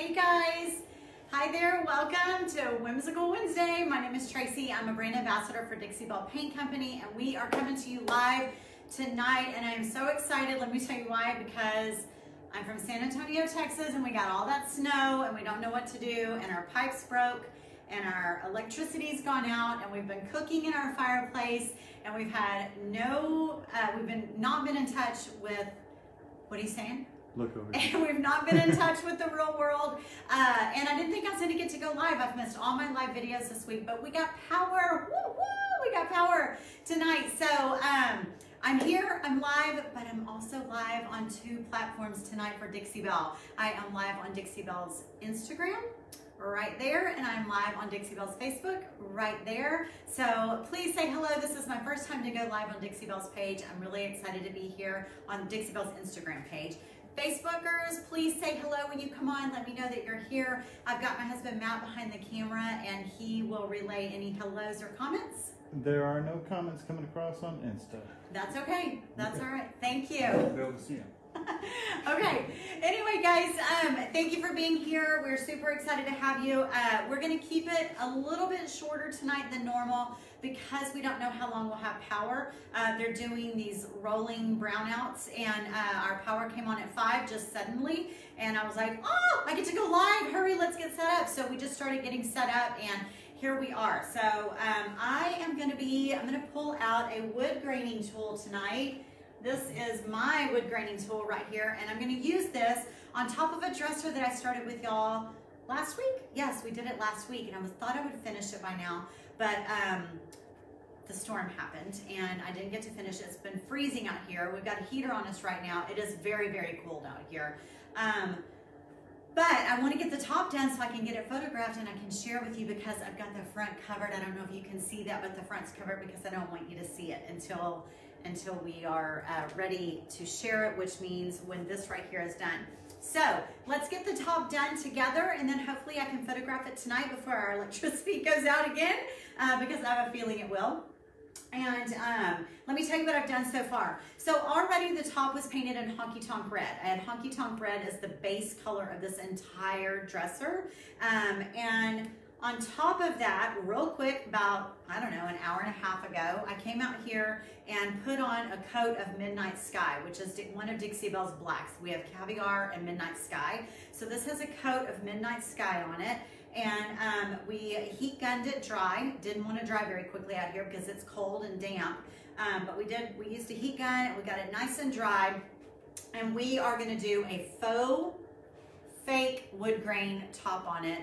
Hey guys, hi there, welcome to Whimsical Wednesday. My name is Tracy, I'm a brand ambassador for Dixie Belle Paint Company, and we are coming to you live tonight, and I am so excited. Let me tell you why, because I'm from San Antonio, Texas, and we got all that snow, and we don't know what to do, and our pipes broke, and our electricity's gone out, and we've been cooking in our fireplace, and we've had no, we've not been in touch with, what are you saying? Look over here. And we've not been in touch with the real world. And I didn't think I was going to get to go live. I've missed all my live videos this week, but we got power. Woo, woo, we got power tonight. So I'm here, I'm live, but I'm also live on two platforms tonight for Dixie Belle. I am live on Dixie Belle's Instagram, right there, and I'm live on Dixie Belle's Facebook, right there. So please say hello. This is my first time to go live on Dixie Belle's page. I'm really excited to be here on Dixie Belle's Instagram page. Facebookers, please say hello when you come on. Let me know that you're here. I've got my husband Matt behind the camera, and he will relay any hellos or comments. There are no comments coming across on Insta. That's okay. That's okay. All right. Thank you. They'll see them. Okay. Anyway, guys, thank you for being here. We're super excited to have you. We're going to keep it a little bit shorter tonight than normal because we don't know how long we'll have power. They're doing these rolling brownouts, and our power came on at 5 just suddenly, and I was like, oh, I get to go live. Hurry, let's get set up. So we just started getting set up, and here we are. So I'm going to pull out a wood graining tool tonight. This is my wood graining tool right here, and I'm going to use this on top of a dresser that I started with y'all last week. Yes, we did it last week, and I thought I would finish it by now, but the storm happened, and I didn't get to finish it. It's been freezing out here. We've got a heater on us right now. It is very, very cold out here. But I want to get the top done so I can get it photographed and I can share with you, because I've got the front covered. I don't know if you can see that, but the front's covered because I don't want you to see it until we are ready to share it, which means when this right here is done. So let's get the top done together, and then hopefully I can photograph it tonight before our electricity goes out again, because I have a feeling it will. And let me tell you what I've done so far. So already the top was painted in Honky Tonk Red. I had Honky Tonk Red as the base color of this entire dresser. And on top of that, real quick, about, I don't know, an hour and a half ago, I came out here and put on a coat of Midnight Sky, which is one of Dixie Belle's blacks. We have Caviar and Midnight Sky. So this has a coat of Midnight Sky on it. And we heat gunned it dry. Didn't want to dry very quickly out here because it's cold and damp. But we used a heat gun, and we got it nice and dry. And we are going to do a faux fake wood grain top on it.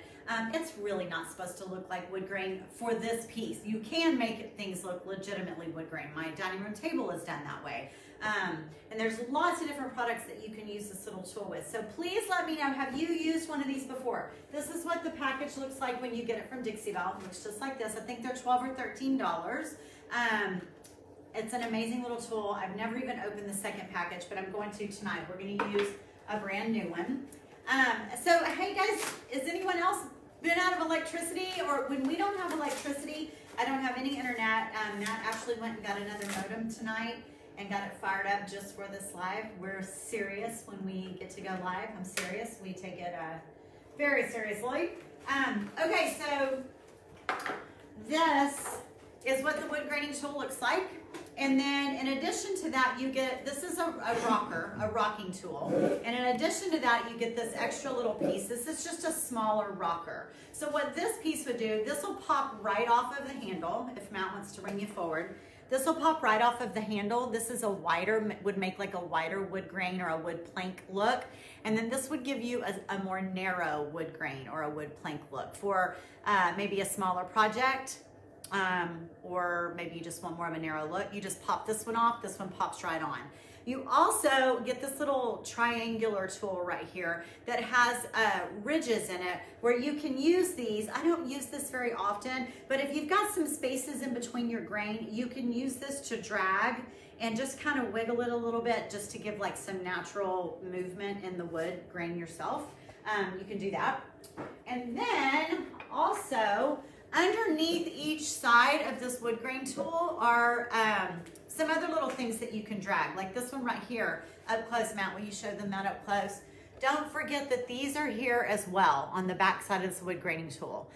It's really not supposed to look like wood grain for this piece. You can make things look legitimately wood grain. My dining room table is done that way. And there's lots of different products that you can use this little tool with. So please let me know, have you used one of these before? This is what the package looks like when you get it from Dixie Belle. It looks just like this. I think they're $12 or $13. It's an amazing little tool. I've never even opened the second package, but I'm going to tonight. We're going to use a brand new one. So hey guys, is anyone else been out of electricity? Or when we don't have electricity, I don't have any internet. Matt actually went and got another modem tonight and got it fired up just for this live. We're serious when we get to go live. I'm serious. We take it very seriously. Okay, so this is what the wood graining tool looks like. And then in addition to that, you get, this is a rocking tool. And in addition to that, you get this extra little piece. This is just a smaller rocker. So what this piece would do, this will pop right off of the handle, if Matt wants to bring you forward. This will pop right off of the handle. This is a wider, would make like a wider wood grain or a wood plank look. And then this would give you a more narrow wood grain or a wood plank look for maybe a smaller project. Or maybe you just want more of a narrow look. You just pop this one off, this one pops right on. You also get this little triangular tool right here that has ridges in it where you can use these. I don't use this very often, but if you've got some spaces in between your grain, you can use this to drag and just kind of wiggle it a little bit just to give like some natural movement in the wood grain yourself. You can do that. And then also, underneath each side of this wood grain tool are some other little things that you can drag, like this one right here up close. Matt, will you show them that up close? Don't forget that these are here as well on the back side of this wood graining tool.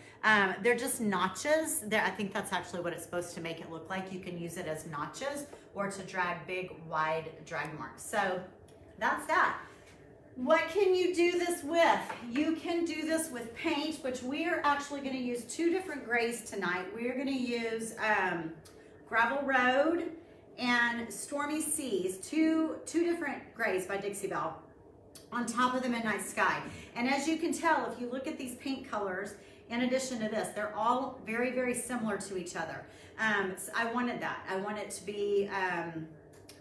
They're just notches. They're, I think that's actually what it's supposed to make it look like. You can use it as notches or to drag big, wide drag marks. So that's that. What can you do this with? You can do this with paint, which we are actually going to use two different grays tonight. We are going to use Gravel Road and Stormy Seas, two different grays by Dixie Belle, on top of the Midnight Sky. And as you can tell, if you look at these paint colors, in addition to this, they're all very, very similar to each other. So I wanted that. I want it to be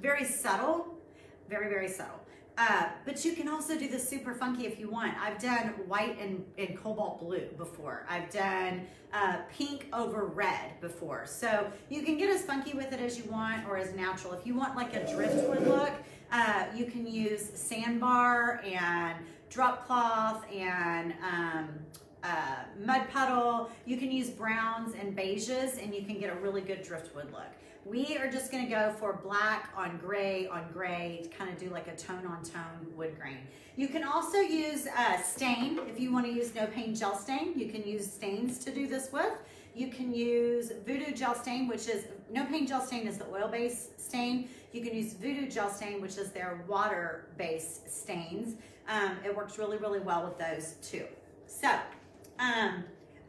very subtle, very, very subtle. But you can also do this super funky if you want. I've done white and cobalt blue before. I've done pink over red before. So you can get as funky with it as you want or as natural. If you want like a driftwood look, you can use sandbar and drop cloth and mud puddle. You can use browns and beiges and you can get a really good driftwood look. We are just going to go for black on gray, kind of do like a tone on tone wood grain. You can also use stain. If you want to use no paint gel stain, you can use stains to do this with. You can use Voodoo gel stain, which is, no paint gel stain is the oil-based stain. You can use Voodoo gel stain, which is their water-based stains. It works really, really well with those too. So,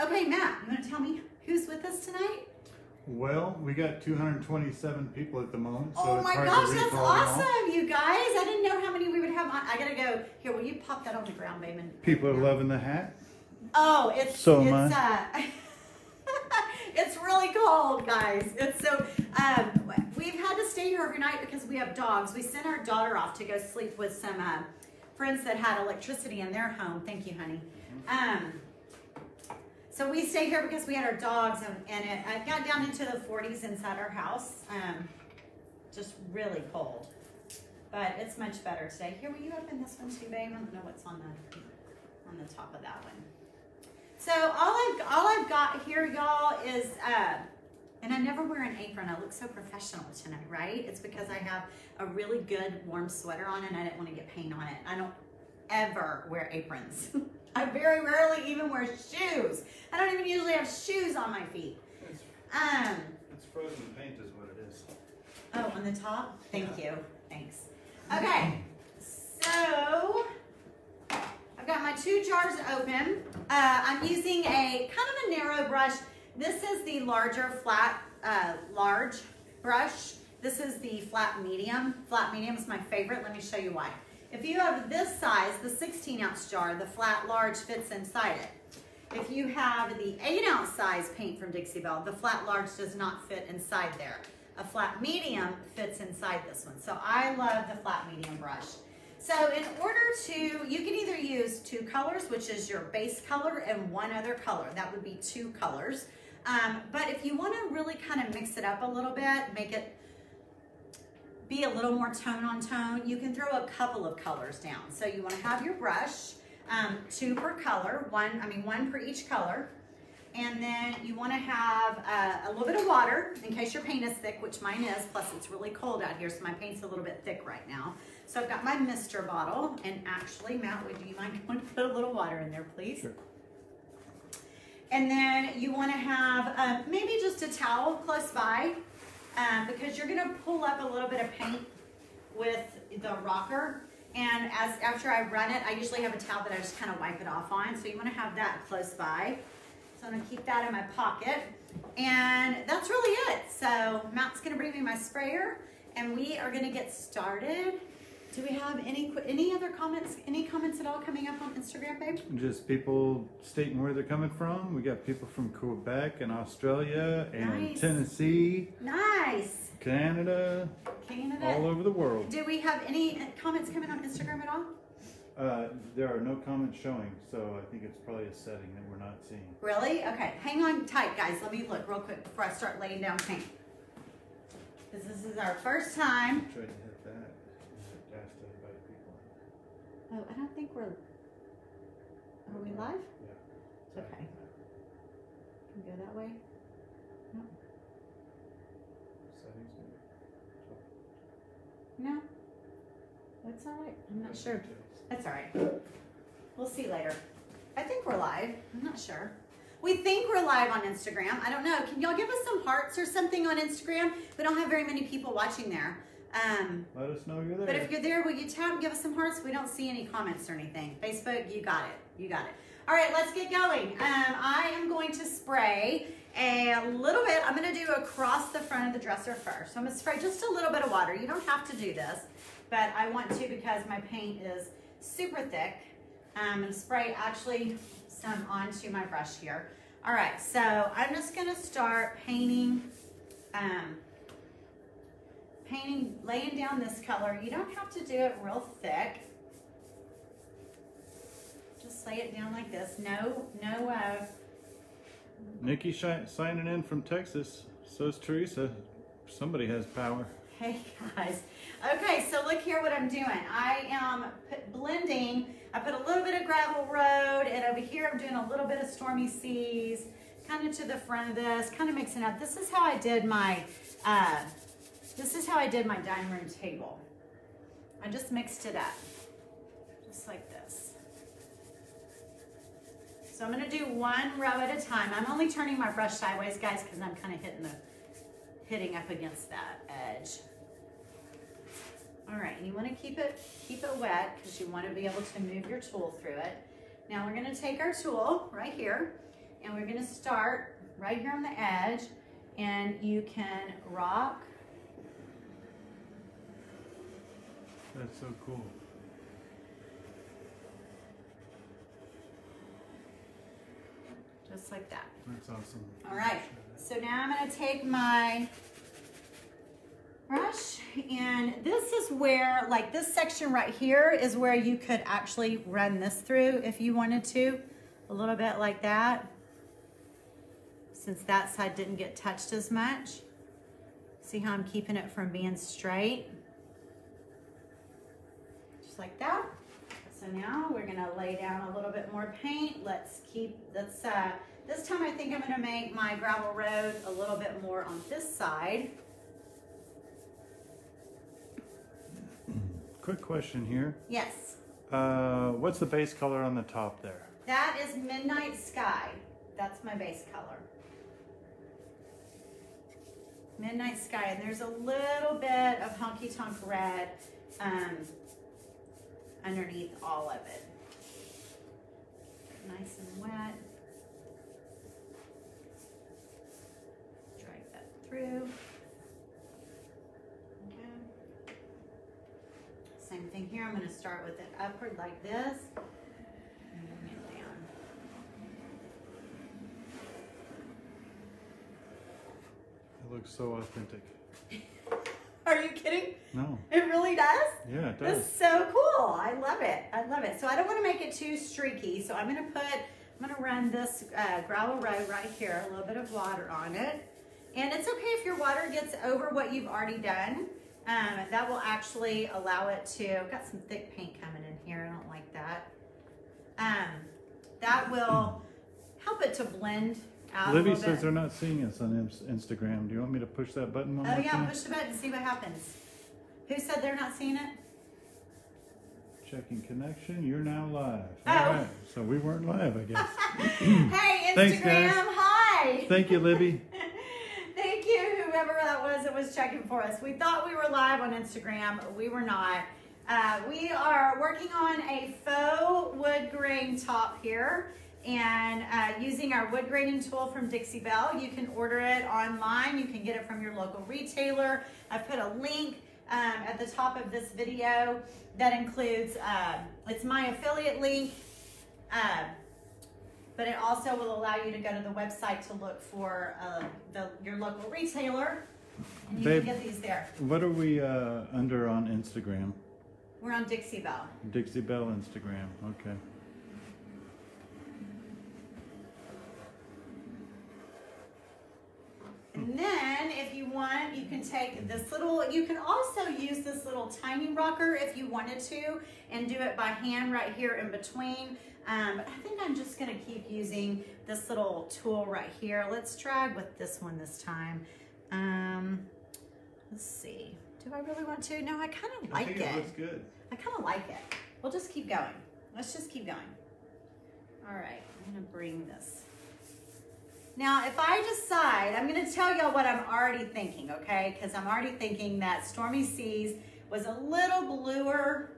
okay, Matt, you want to tell me who's with us tonight? Well, we got 227 people at the moment. So oh my gosh, that's awesome, you guys. I didn't know how many we would have on. I got to go. Here, will you pop that on the ground, Bateman? People are loving the hat. Oh, it's... So much. It's really cold, guys. It's so... we've had to stay here overnight because we have dogs. We sent our daughter off to go sleep with some friends that had electricity in their home. Thank you, honey. So we stay here because we had our dogs, and it got down into the 40s inside our house. Just really cold. But it's much better today. Here, will you open this one too, babe? I don't know what's on the top of that one. So all I've got here, y'all, is, and I never wear an apron. I look so professional tonight, right? It's because I have a really good warm sweater on, and I didn't want to get paint on it. I don't ever wear aprons. I very rarely even wear shoes. I don't even usually have shoes on my feet. It's frozen paint is what it is. Oh, on the top? Thank you. Thanks. Okay, so I've got my two jars open. I'm using a kind of a narrow brush. This is the larger flat, large brush. This is the flat medium. Flat medium is my favorite. Let me show you why. If you have this size, the 16-ounce jar, the flat large fits inside it. If you have the 8-ounce size paint from Dixie Belle, the flat large does not fit inside there. A flat medium fits inside this one. So I love the flat medium brush. So in order to, you can either use two colors, which is your base color and one other color. That would be two colors. But if you want to really kind of mix it up a little bit, make it be a little more tone on tone, you can throw a couple of colors down. So you want to have your brush, two per color, one for each color. And then you want to have a little bit of water in case your paint is thick, which mine is, plus it's really cold out here, so my paint's a little bit thick right now. So I've got my Mr. bottle, and actually, Matt, would you mind going to put a little water in there, please? Sure. And then you want to have maybe just a towel close by, because you're going to pull up a little bit of paint with the rocker, and after I run it, I usually have a towel that I just kind of wipe it off on, so you want to have that close by. So I'm going to keep that in my pocket, and that's really it. So Matt's going to bring me my sprayer, and we are going to get started. Do we have any other comments? Any comments at all coming up on Instagram, babe? Just people stating where they're coming from. We got people from Quebec and Australia and nice. Tennessee. Nice. Canada. All over the world. Do we have any comments coming on Instagram at all? There are no comments showing, so I think it's probably a setting that we're not seeing. Really? Okay. Hang on tight, guys. Let me look real quick before I start laying down paint. Because this is our first time. Oh, I don't think we're... Are we live? Yeah. Okay. Can we go that way? No. Settings? No. Let's That's all right. I'm not sure. That's all right. We'll see later. I think we're live. I'm not sure. We think we're live on Instagram. I don't know. Can y'all give us some hearts or something on Instagram? We don't have very many people watching there. Let us know you're there. But if you're there, will you tap and give us some hearts? We don't see any comments or anything. Facebook, you got it. You got it. All right, let's get going. I am going to spray a little bit. I'm going to do across the front of the dresser first. So I'm going to spray just a little bit of water. You don't have to do this, but I want to because my paint is super thick. I'm going to spray actually some onto my brush here. All right, so I'm just going to start painting, laying down this color. You don't have to do it real thick. Just lay it down like this. Nikki signing in from Texas. So's Teresa. Somebody has power. Hey guys. Okay, so look here what I'm doing. I am blending. I put a little bit of Gravel Road, and over here I'm doing a little bit of Stormy Seas, kind of to the front of this, kind of mixing up. This is how I did my dining room table. I just mixed it up, just like this. So I'm going to do one row at a time. I'm only turning my brush sideways, guys, because I'm kind of hitting up against that edge. All right, and you want to keep it wet because you want to be able to move your tool through it. Now we're going to take our tool right here, and we're going to start right here on the edge, and you can rock. That's so cool. Just like that. That's awesome. All right, so now I'm going to take my brush, and this is where, like this section right here is where you could actually run this through if you wanted to, a little bit like that, since that side didn't get touched as much. See how I'm keeping it from being straight? Just like that. So now we're gonna lay down a little bit more paint. This time I think I'm gonna make my Gravel Road a little bit more on this side. Quick question here. Yes. What's the base color on the top there? That is Midnight Sky. That's my base color. Midnight Sky, and there's a little bit of Honky Tonk Red underneath all of it. Nice and wet. Drag that through. Okay. Same thing here. I'm going to start with it upward like this. And bring it down. It looks so authentic. Are you kidding? No. It really does? Yeah, it does. It's so cool. I love it. I love it. So I don't want to make it too streaky. So I'm going to run this Gravel Road right here, a little bit of water on it. And it's okay if your water gets over what you've already done. That will actually allow it to, I've got some thick paint coming in here. I don't like that. That will help it to blend. Libby says they're not seeing us on Instagram. Do you want me to push that button one more time? Oh yeah, push the button and see what happens. Who said they're not seeing it? Checking connection. You're now live. Oh. All right. So we weren't live, I guess. Hey, Instagram. Thanks, guys. Hi. Thank you, Libby. Thank you, whoever that was checking for us. We thought we were live on Instagram. We were not. We are working on a faux wood grain top here. And using our wood graining tool from Dixie Belle, you can order it online. You can get it from your local retailer. I put a link at the top of this video that includes, it's my affiliate link, but it also will allow you to go to the website to look for your local retailer. And you can get these there. What are we under on Instagram? We're on Dixie Belle. Dixie Belle Instagram, okay. And then if you want, you can take this little, you can also use this little tiny rocker if you wanted to and do it by hand right here in between. But I think I'm just going to keep using this little tool right here. Let's drag with this one this time. Let's see. Do I really want to? No, I kind of like it. It looks good. I kind of like it. We'll just keep going. Let's just keep going. All right, I'm gonna bring this. Now, if I decide, I'm gonna tell y'all what I'm already thinking, okay? Because I'm already thinking that Stormy Seas was a little bluer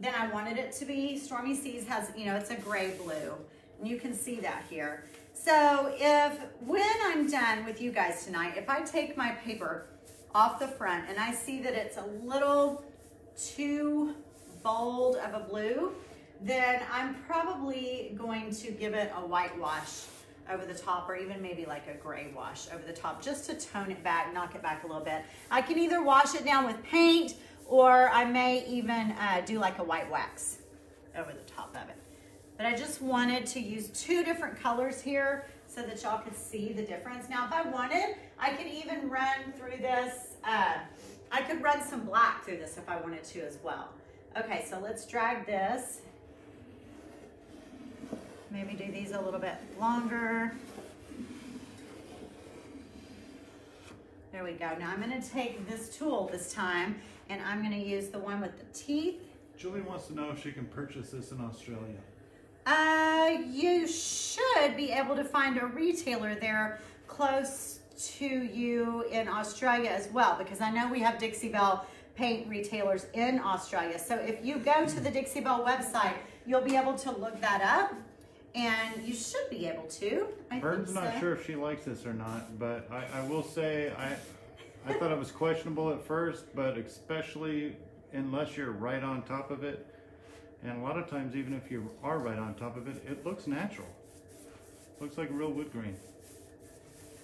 than I wanted it to be. Stormy Seas has, you know, it's a gray blue. And you can see that here. So if, when I'm done with you guys tonight, if I take my paper off the front and I see that it's a little too bold of a blue, then I'm probably going to give it a white wash over the top, or even maybe like a gray wash over the top, just to tone it back, knock it back a little bit. I can either wash it down with paint, or I may even do like a white wax over the top of it. But I just wanted to use two different colors here so that y'all could see the difference. Now, if I wanted, I could even run through this. I could run some black through this if I wanted to as well. Okay, so let's drag this. Maybe do these a little bit longer. There we go. Now I'm going to take this tool this time, and I'm going to use the one with the teeth. Julie wants to know if she can purchase this in Australia. You should be able to find a retailer there close to you in Australia as well, because I know we have Dixie Belle paint retailers in Australia. So if you go to the Dixie Belle website, you'll be able to look that up, and you should be able to. Vern's not sure if she likes this or not, but I will say I thought it was questionable at first, but especially unless you're right on top of it, and a lot of times even if you are right on top of it, it looks natural. It looks like real wood grain.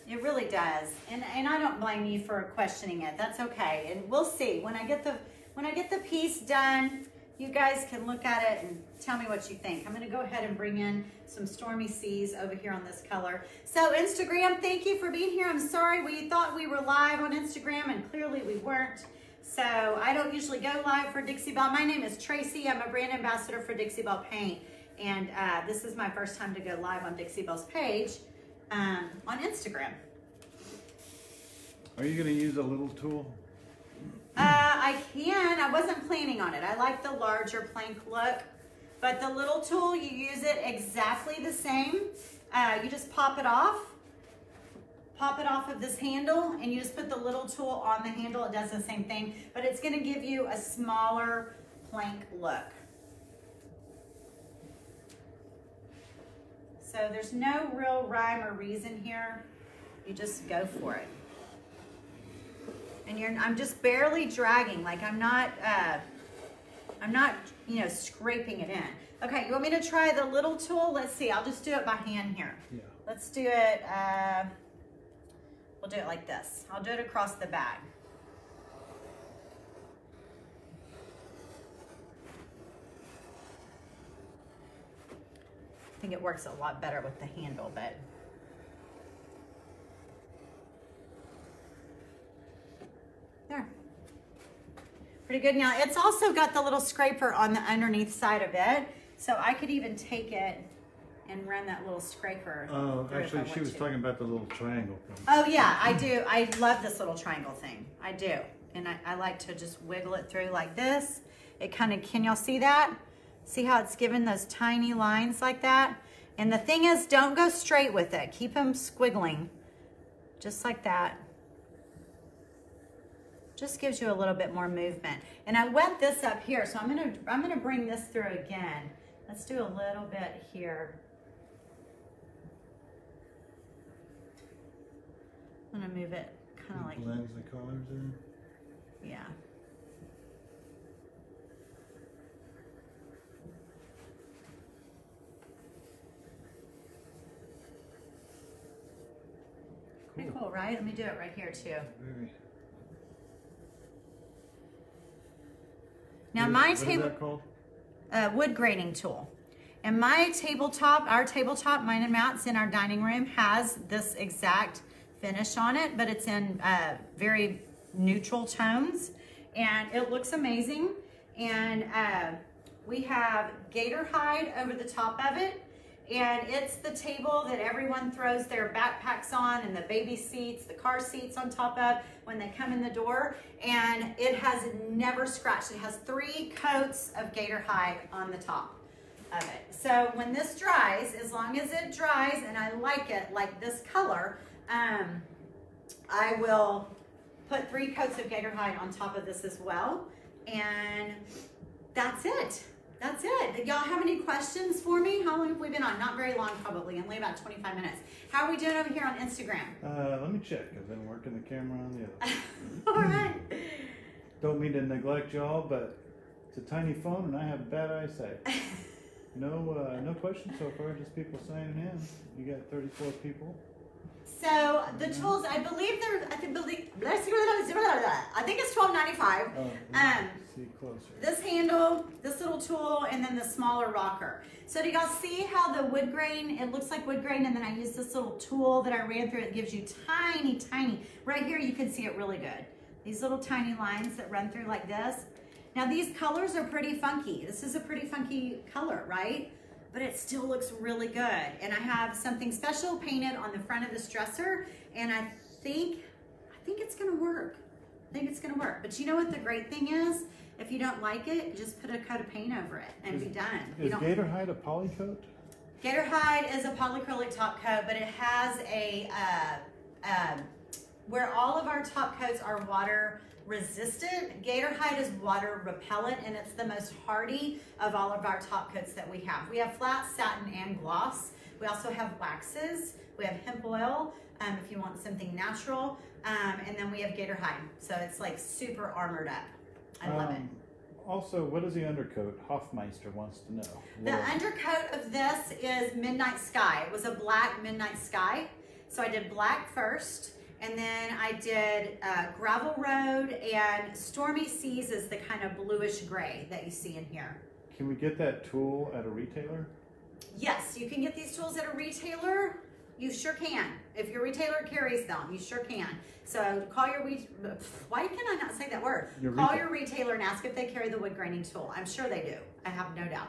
It really does, and I don't blame you for questioning it. That's okay, and we'll see when I get the piece done. You guys can look at it and tell me what you think. I'm gonna go ahead and bring in some Stormy Seas over here on this color. So Instagram, thank you for being here. I'm sorry we thought we were live on Instagram, and clearly we weren't. So I don't usually go live for Dixie Belle. My name is Tracy. I'm a brand ambassador for Dixie Belle Paint. And this is my first time to go live on Dixie Belle's page on Instagram. Are you gonna use a little tool? I can. I wasn't planning on it. I like the larger plank look, but the little tool, you use it exactly the same. You just pop it off of this handle, and you just put the little tool on the handle. It does the same thing, but it's going to give you a smaller plank look. So there's no real rhyme or reason here. You just go for it. And you're, I'm just barely dragging, like I'm not, you know, scraping it in. Okay, you want me to try the little tool? Let's see, I'll just do it by hand here. Yeah. Let's do it, we'll do it like this. I'll do it across the bag. I think it works a lot better with the handle, but. There. Pretty good. Now it's also got the little scraper on the underneath side of it, so I could even take it and run that little scraper. Oh, actually she was talking about the little triangle thing. Oh yeah, I do. I love this little triangle thing. I do. And I like to just wiggle it through like this. It kind of, can y'all see that? See how it's given those tiny lines like that? And the thing is, don't go straight with it. Keep them squiggling just like that. Just gives you a little bit more movement. And I wet this up here, so I'm gonna bring this through again. Let's do a little bit here. I'm gonna move it kind of like. Blends the colors in. Yeah. Cool. Pretty cool, right? Let me do it right here too. Very. Now my table, wood graining tool, and my tabletop, our tabletop, mine and Matt's in our dining room, has this exact finish on it, but it's in very neutral tones, and it looks amazing. And we have Gator Hide over the top of it, And it's the table that everyone throws their backpacks on and the baby seats, the car seats on top of when they come in the door. And it has never scratched. It has 3 coats of Gator Hide on the top of it. So when this dries, as long as it dries, and I like it like this color, I will put 3 coats of Gator Hide on top of this as well. And that's it. That's it. Y'all have any questions for me? How long have we been on? Not very long, probably. Only about 25 minutes. How are we doing over here on Instagram? Let me check. I've been working the camera on the other. All right. Don't mean to neglect y'all, but it's a tiny phone and I have bad eyesight. No questions so far. Just people signing in. You got 34 people. So the tools, I believe they're. I think it's $12.95. Oh, see closer. This handle, this little tool, and then the smaller rocker. So do y'all see how the wood grain? It looks like wood grain, and then I use this little tool that I ran through. It gives you tiny, tiny. Right here, you can see it really good. These little tiny lines that run through like this. Now these colors are pretty funky. This is a pretty funky color, right? But it still looks really good. And I have something special painted on the front of this dresser, and I think it's gonna work. I think it's gonna work. But you know what the great thing is? If you don't like it, just put a coat of paint over it and be done. Is Gator Hide a poly coat? Gator Hide is a polyacrylic top coat, but it has a, where all of our top coats are water resistant, Gator Hide is water repellent, and it's the most hardy of all of our top coats that we have. We have flat, satin, and gloss. We also have waxes. We have hemp oil, if you want something natural, and then we have Gator Hide. So it's like super armored up. I love it. Also, what is the undercoat? Hoffmeister wants to know. The undercoat of this is Midnight Sky. It was a black Midnight Sky. So I did black first. And then I did Gravel Road, and Stormy Seas is the kind of bluish gray that you see in here. Can we get that tool at a retailer? Yes, you can get these tools at a retailer. You sure can. If your retailer carries them, you sure can. So call your retailer. Why can I not say that word? Call your retailer and ask if they carry the wood graining tool. I'm sure they do. I have no doubt.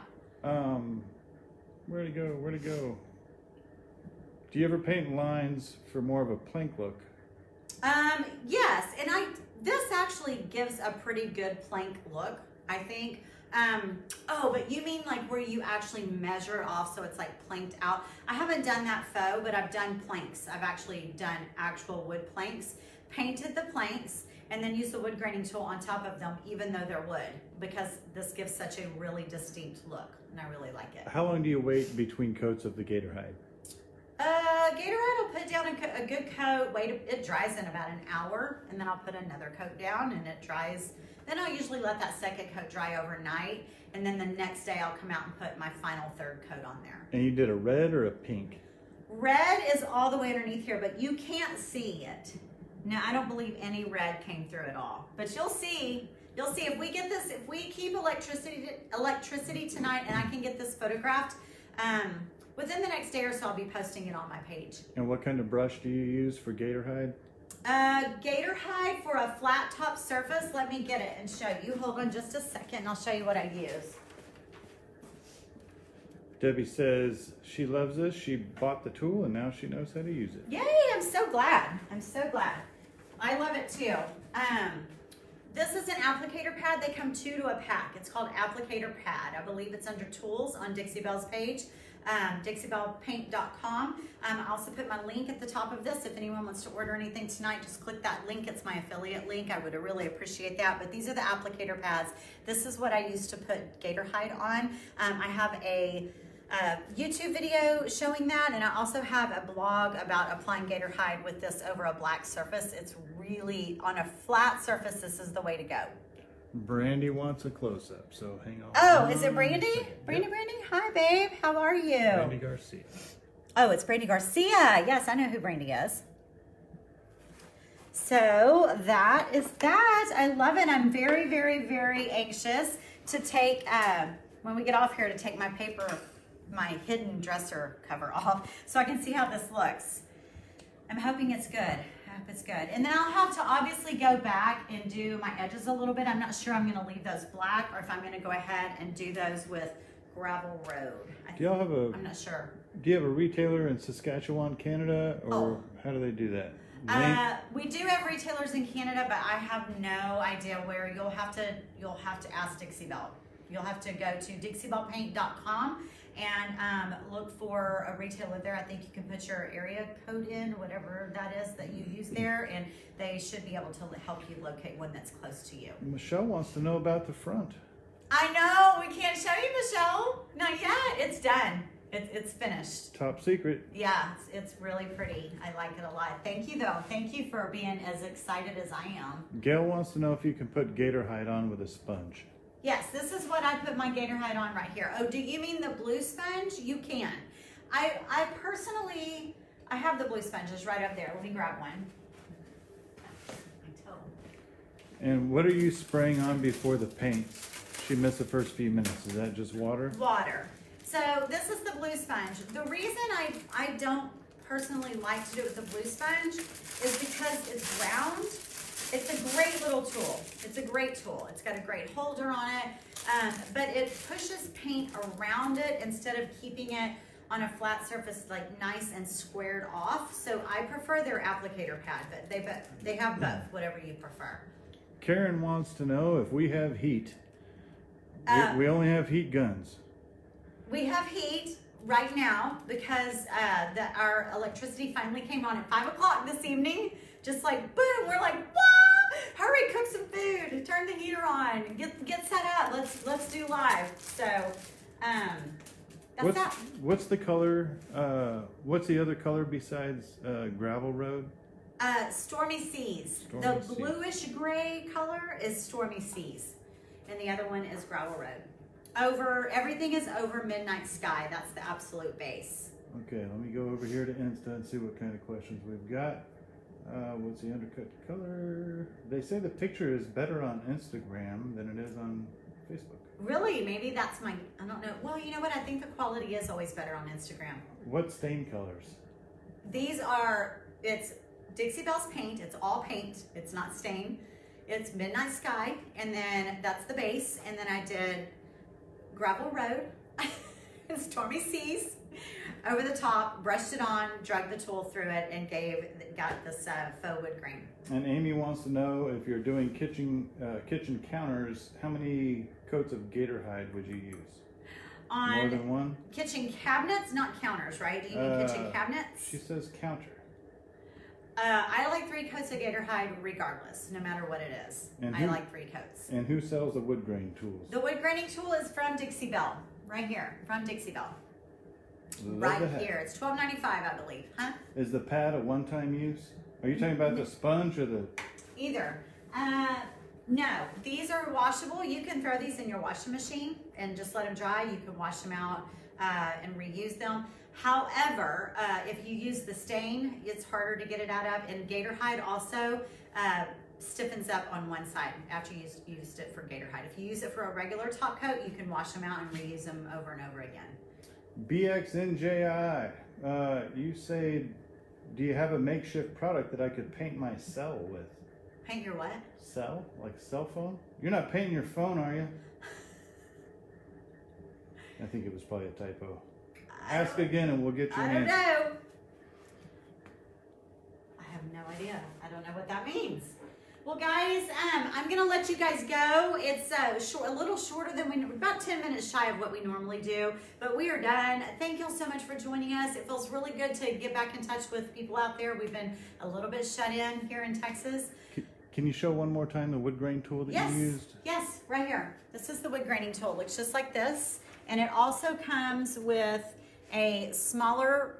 Where to go? Do you ever paint lines for more of a plank look? Yes, and this actually gives a pretty good plank look, I think. Oh, but you mean like where you actually measure off so it's like planked out? I haven't done that faux, but I've done planks. I've actually done actual wood planks, painted the planks, and then used the wood graining tool on top of them, even though they're wood, because this gives such a really distinct look, and I really like it. How long do you wait between coats of the Gator Hide? Gator Hide will put down a good coat. It dries in about an hour, and then I'll put another coat down, and it dries. Then I'll usually let that second coat dry overnight, and then the next day I'll come out and put my final third coat on there. And you did a red or a pink? Red is all the way underneath here, but you can't see it. No, I don't believe any red came through at all. But you'll see. You'll see if we get this. If we keep electricity tonight, and I can get this photographed. Within the next day or so, I'll be posting it on my page. And what kind of brush do you use for Gator Hide? Gator Hide for a flat top surface. Let me get it and show you. Hold on just a second and I'll show you what I use. Debbie says she loves this. She bought the tool and now she knows how to use it. Yay, I'm so glad. I'm so glad. I love it too. This is an applicator pad. They come 2 to a pack. It's called applicator pad. I believe it's under tools on Dixie Belle's page. DixieBellePaint.com. I also put my link at the top of this. If anyone wants to order anything tonight, just click that link. It's my affiliate link. I would really appreciate that. But these are the applicator pads. This is what I used to put Gator Hide on. I have a YouTube video showing that, and I also have a blog about applying Gator Hide with this over a black surface. It's really, on a flat surface, this is the way to go. Brandy wants a close-up, so hang on. Oh, is it Brandy? Brandy, hi, babe. How are you? Brandy Garcia. Oh, it's Brandy Garcia. Yes, I know who Brandy is. So that is that. I love it. I'm very, very, very anxious to take, when we get off here, to take my paper, my hidden dresser cover off so I can see how this looks. I'm hoping it's good. It's good. And then I'll have to obviously go back and do my edges a little bit. I'm not sure I'm going to leave those black or if I'm going to go ahead and do those with Gravel Road. Do y'all have a? I'm not sure. Do you have a retailer in Saskatchewan, Canada, or how do they do that? We do have retailers in Canada, but I have no idea where. You'll have to ask Dixie Belle. You'll have to go to DixieBellePaint.com and look for a retailer there. I think you can put your area code in, whatever that is that you use there, and they should be able to help you locate one that's close to you. Michelle wants to know about the front. I know. We can't show you, Michelle. Not yet. It's done. It's finished. Top secret. Yeah, it's really pretty. I like it a lot. Thank you, though. Thank you for being as excited as I am. Gail wants to know if you can put Gator Hide on with a sponge. Yes, this is what I put my Gator Hide on right here. Oh, do you mean the blue sponge? You can. I personally, I have the blue sponges right up there. Let me grab one. And what are you spraying on before the paint? She missed the first few minutes. Is that just water? Water. So this is the blue sponge. The reason I don't personally like to do it with the blue sponge is because it's round. It's a great little tool. It's a great tool. It's got a great holder on it, but it pushes paint around it instead of keeping it on a flat surface like nice and squared off. So I prefer their applicator pad, but they have both, whatever you prefer. Karen wants to know if we have heat. We only have heat guns. We have heat right now because our electricity finally came on at 5 o'clock this evening. Just like, boom, we're like, whoa, hurry, cook some food, turn the heater on, get set up, let's do live. So, that's that. What's the color, what's the other color besides Gravel Road? Stormy Seas. The bluish gray color is Stormy Seas, and the other one is Gravel Road. Everything is over Midnight Sky. That's the absolute base. Okay, let me go over here to Insta and see what kind of questions we've got. What's the undercut color? They say the picture is better on Instagram than it is on Facebook. Really? Maybe that's my, I don't know. Well, you know what? I think the quality is always better on Instagram. What stain colors? These are, it's Dixie Belle's paint. It's all paint. It's not stain. It's Midnight Sky. And then that's the base. And then I did Gravel Road, Stormy Seas, over the top, brushed it on, dragged the tool through it, and got this faux wood grain. And Amy wants to know if you're doing kitchen counters, how many coats of Gator Hide would you use? On more than one? Kitchen cabinets, not counters, right? Do you mean kitchen cabinets? She says counter. I like 3 coats of Gator Hide regardless, no matter what it is. I like 3 coats. And who sells the wood grain tools? The wood graining tool is from Dixie Belle, right here, from Dixie Belle. Right here. It's $12.95, I believe. Huh? Is the pad a one-time use? Are you talking about the sponge or the... Either. No, these are washable. You can throw these in your washing machine and just let them dry. You can wash them out and reuse them. However, if you use the stain, it's harder to get it out of, and Gator Hide also stiffens up on one side after you used it for Gator Hide. If you use it for a regular top coat, you can wash them out and reuse them over and over again. BXNJI, you say, do you have a makeshift product that I could paint my cell with? Paint your what? Cell? Like cell phone? You're not painting your phone, are you? I think it was probably a typo. Ask again and we'll get your answer. I don't know. I have no idea. I don't know what that means. Well, guys, I'm going to let you guys go. It's a little shorter than we're about 10 minutes shy of what we normally do, but we are done. Thank you all so much for joining us. It feels really good to get back in touch with people out there. We've been a little bit shut in here in Texas. Can you show one more time the wood grain tool that you used? Yes, right here. This is the wood graining tool. It looks just like this, and it also comes with a smaller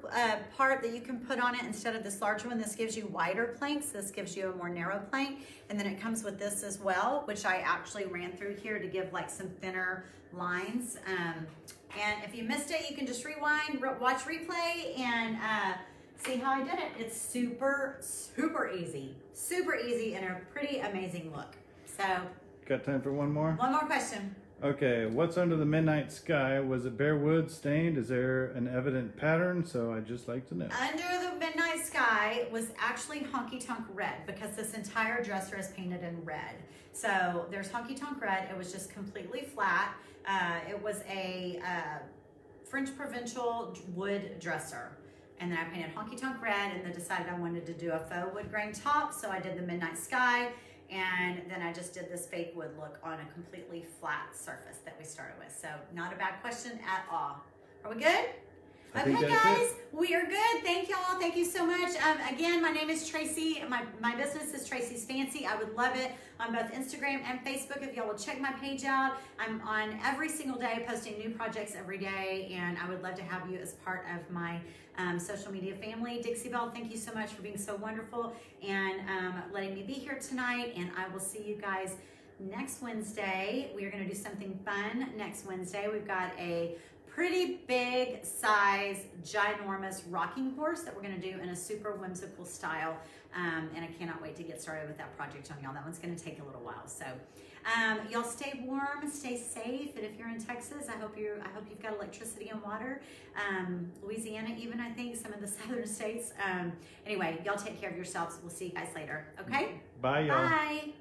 part that you can put on it instead of this larger one. This gives you wider planks. This gives you a more narrow plank. And then it comes with this as well, which I actually ran through here to give like some thinner lines. And if you missed it, you can just rewind, watch replay, and see how I did it. It's super, super easy. Super easy and a pretty amazing look. So. Got time for one more? One more question. Okay, what's under the Midnight Sky? Was it bare wood stained? Is there an evident pattern? So I'd just like to know. Under the Midnight Sky was actually Honky Tonk Red, because this entire dresser is painted in red. So there's Honky Tonk Red. It was just completely flat. It was a French Provincial wood dresser. And then I painted Honky Tonk Red, and then decided I wanted to do a faux wood grain top. So I did the Midnight Sky, and then I just did this fake wood look on a completely flat surface that we started with. So not a bad question at all. Are we good? Okay, guys, we are good. Thank y'all. Thank you so much. Again, my name is Tracy. My business is Tracy's Fancy. I would love it on both Instagram and Facebook if y'all will check my page out. I'm on every single day posting new projects every day, and I would love to have you as part of my social media family. Dixie Belle, thank you so much for being so wonderful and letting me be here tonight, and I will see you guys next Wednesday. We are going to do something fun next Wednesday. We've got a pretty big size, ginormous rocking horse that we're gonna do in a super whimsical style. And I cannot wait to get started with that project on y'all. That one's gonna take a little while. So y'all stay warm, stay safe. And if you're in Texas, I hope you've got electricity and water. Louisiana even, I think, some of the southern states. Anyway, y'all take care of yourselves. We'll see you guys later, okay? Bye, y'all. Bye.